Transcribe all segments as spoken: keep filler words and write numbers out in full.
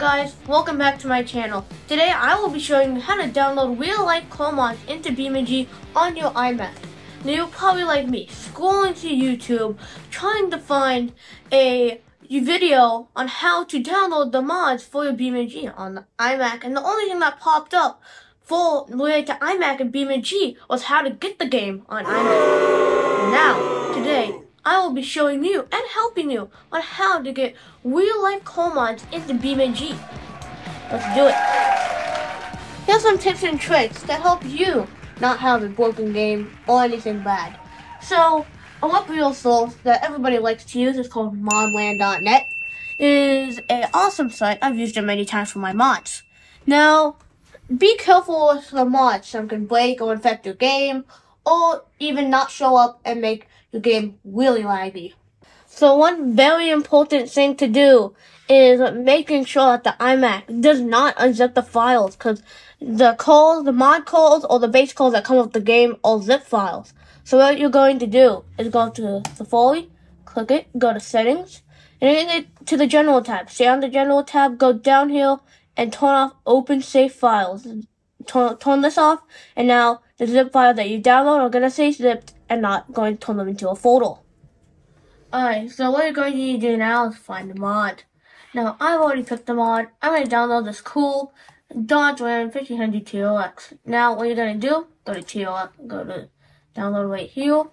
guys, welcome back to my channel. Today I will be showing you how to download real-life call mods into BeamNG on your iMac. Now you're probably like me, scrolling through YouTube, trying to find a video on how to download the mods for your BeamNG on the iMac, and the only thing that popped up for related to iMac and BeamNG was how to get the game on iMac. Now, today, I will be showing you and helping you on how to get real-life call mods into BeamNG. Let's do it. Here's some tips and tricks to help you not have a broken game or anything bad. So, a web source that everybody likes to use is called modland dot net. It is an awesome site. I've used it many times for my mods. Now, be careful with the mods. Some can break or infect your game, or even not show up and make your game really laggy. So one very important thing to do is making sure that the iMac does not unzip the files, because the calls, the mod calls, or the base calls that come with the game are zip files. So what you're going to do is go to Safari, click it, go to Settings, and then to the General tab. Stay on the General tab, go down here, and turn off Open Safe Files. Turn, turn this off, and now the zip file that you download are going to say zipped and not going to turn them into a folder. Alright, so what you're going to need to do now is find the mod. Now, I've already picked the mod. I'm going to download this cool Dodge Ram fifteen hundred T R X. Now, what you're going to do, go to T R X, go to download right here.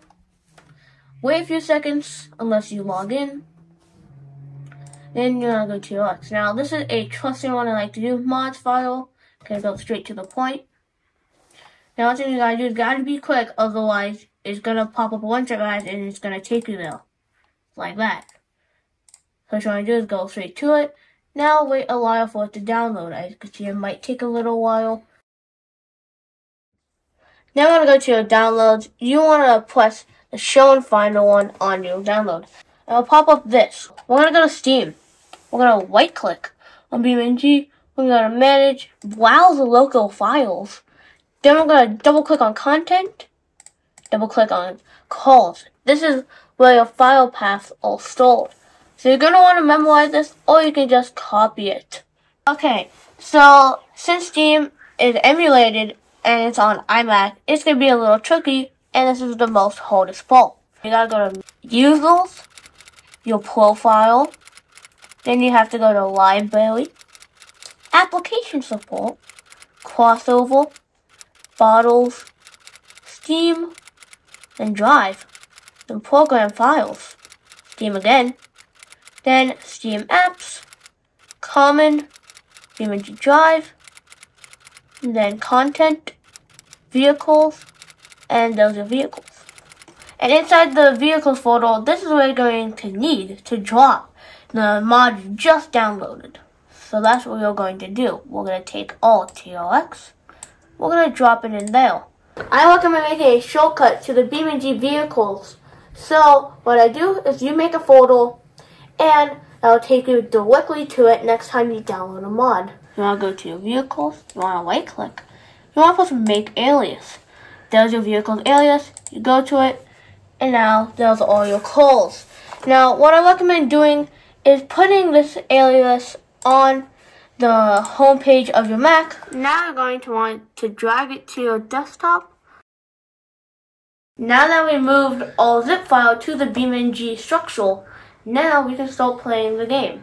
Wait a few seconds, unless you log in. Then you're going to go to T R X. Now, this is a trusted one I like to do, mods file. Okay, go straight to the point. Now, one thing you gotta do is gotta be quick, otherwise it's gonna pop up a bunch of ads and it's gonna take you there. Like that. So what you wanna do is go straight to it. Now wait a while for it to download. As you can see, it might take a little while. Now I'm gonna go to your downloads. You wanna press the show and find the one on your download. It'll pop up this. We're gonna go to Steam. We're gonna right click on BeamNG. We're gonna manage, browse the local files. Then we're going to double-click on Content, double-click on Calls. This is where your file paths are stored. So you're going to want to memorize this, or you can just copy it. Okay, so since Steam is emulated and it's on iMac, it's going to be a little tricky, and this is the most hardest part. You got to go to Users, your profile, then you have to go to Library, Application Support, Crossover, Bottles, Steam, then Drive, then Program Files, Steam again, then Steam Apps, Common, BeamNG Drive, and then Content, Vehicles, and those are Vehicles. And inside the Vehicles folder, this is where you're going to need to drop the mod you just downloaded. So that's what we're going to do. We're going to take all T R X. We're going to drop it in there. I recommend making a shortcut to the BeamNG vehicles. So what I do is you make a folder, and that'll take you directly to it next time you download a mod. You want to go to your vehicles. You want to right click. You want to press make alias. There's your vehicle's alias. You go to it, and now there's all your calls. Now what I recommend doing is putting this alias on the home page of your Mac. Now you're going to want to drag it to your desktop. Now that we moved all zip file to the BeamNG structure, now we can start playing the game.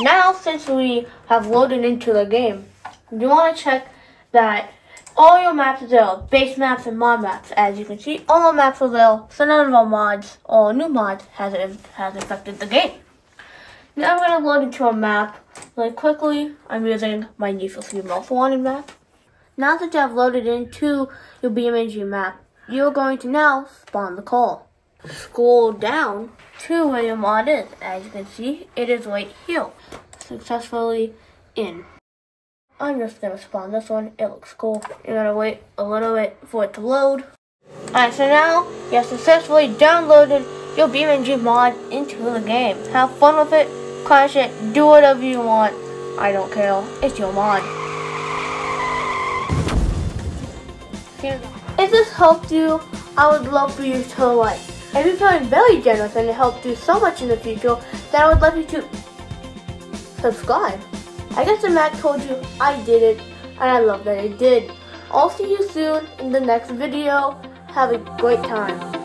Now, since we have loaded into the game, you want to check that all your maps are there, base maps and mod maps. As you can see, all our maps are there, so none of our mods or new mods has, has affected the game. Now I'm going to load into a map really quickly. I'm using my Need for Speed Most Wanted map. Now that you have loaded into your BeamNG map, you're going to now spawn the call. Scroll down to where your mod is. As you can see, it is right here. Successfully in. I'm just going to spawn this one. It looks cool. You're going to wait a little bit for it to load. Alright, so now you have successfully downloaded your BeamNG mod into the game. Have fun with it. Crash it, do whatever you want. I don't care. It's your mod. If this helped you, I would love for you to like. I've been feeling very generous and it helped you so much in the future that I would love you to subscribe. I guess the Mac told you I did it, and I love that I did. I'll see you soon in the next video. Have a great time.